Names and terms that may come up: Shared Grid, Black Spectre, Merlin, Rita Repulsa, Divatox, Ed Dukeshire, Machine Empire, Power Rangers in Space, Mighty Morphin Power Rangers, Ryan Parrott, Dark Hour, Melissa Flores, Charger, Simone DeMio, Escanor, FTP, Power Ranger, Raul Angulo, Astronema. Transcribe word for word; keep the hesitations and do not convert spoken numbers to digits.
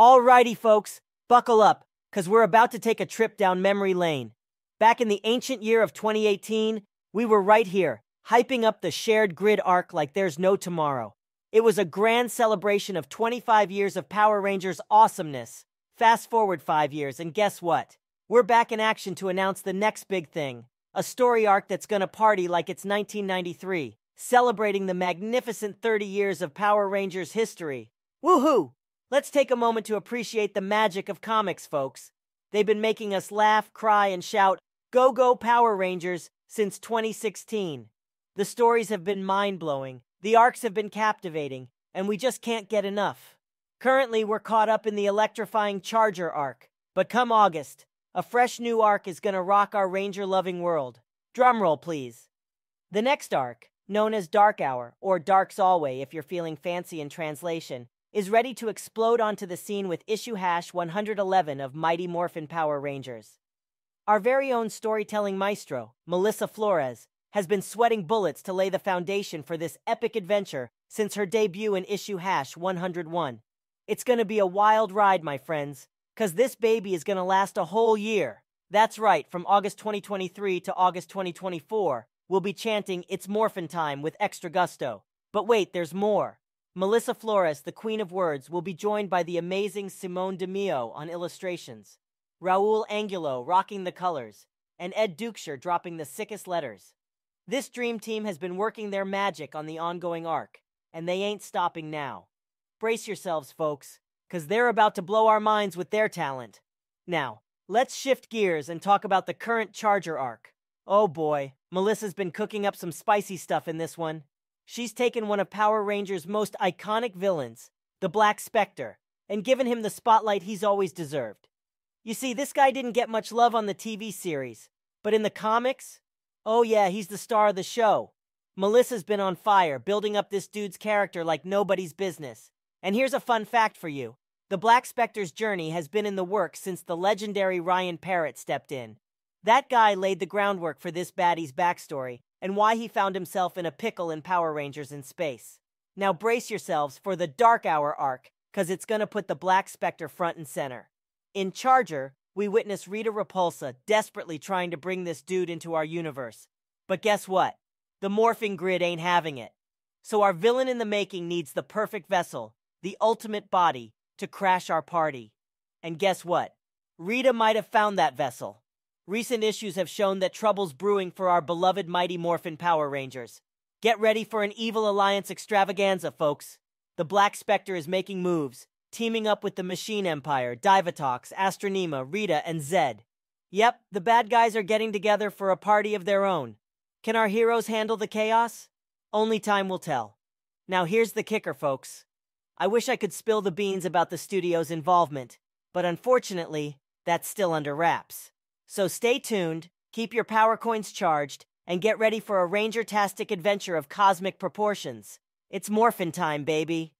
Alrighty, folks, buckle up, because we're about to take a trip down memory lane. Back in the ancient year of twenty eighteen, we were right here, hyping up the Shared Grid arc like there's no tomorrow. It was a grand celebration of twenty-five years of Power Rangers awesomeness. Fast forward five years, and guess what? We're back in action to announce the next big thing, a story arc that's gonna party like it's nineteen ninety-three, celebrating the magnificent thirty years of Power Rangers history. Woohoo! Let's take a moment to appreciate the magic of comics, folks. They've been making us laugh, cry, and shout, "Go, go, Power Rangers," since twenty sixteen. The stories have been mind-blowing, the arcs have been captivating, and we just can't get enough. Currently, we're caught up in the electrifying Charger arc, but come August, a fresh new arc is gonna rock our Ranger-loving world. Drumroll, please. The next arc, known as Dark Hour, or Dark's Alway if you're feeling fancy in translation, is ready to explode onto the scene with issue hash one eleven of Mighty Morphin Power Rangers. Our very own storytelling maestro, Melissa Flores, has been sweating bullets to lay the foundation for this epic adventure since her debut in issue hash one hundred one. It's gonna be a wild ride, my friends, cause this baby is gonna last a whole year. That's right, from August twenty twenty-three to August twenty twenty-four, we'll be chanting "It's Morphin' Time" with extra gusto. But wait, there's more. Melissa Flores, the Queen of Words, will be joined by the amazing Simone DeMio on illustrations, Raul Angulo rocking the colors, and Ed Dukeshire dropping the sickest letters. This dream team has been working their magic on the ongoing arc, and they ain't stopping now. Brace yourselves, folks, because they're about to blow our minds with their talent. Now, let's shift gears and talk about the current Charger arc. Oh boy, Melissa's been cooking up some spicy stuff in this one. She's taken one of Power Rangers' most iconic villains, the Black Spectre, and given him the spotlight he's always deserved. You see, this guy didn't get much love on the T V series, but in the comics, oh yeah, he's the star of the show. Melissa's been on fire, building up this dude's character like nobody's business. And here's a fun fact for you. The Black Spectre's journey has been in the works since the legendary Ryan Parrott stepped in. That guy laid the groundwork for this baddie's backstory, and why he found himself in a pickle in Power Rangers in Space. Now brace yourselves for the Dark Hour arc, cause it's gonna put the Black Spectre front and center. In Charger, we witness Rita Repulsa desperately trying to bring this dude into our universe. But guess what? The morphing grid ain't having it. So our villain in the making needs the perfect vessel, the ultimate body, to crash our party. And guess what? Rita might have found that vessel. Recent issues have shown that trouble's brewing for our beloved Mighty Morphin Power Rangers. Get ready for an evil alliance extravaganza, folks. The Black Spectre is making moves, teaming up with the Machine Empire, Divatox, Astronema, Rita, and Zed. Yep, the bad guys are getting together for a party of their own. Can our heroes handle the chaos? Only time will tell. Now here's the kicker, folks. I wish I could spill the beans about the studio's involvement, but unfortunately, that's still under wraps. So stay tuned, keep your power coins charged, and get ready for a Ranger-tastic adventure of cosmic proportions. It's morphin' time, baby.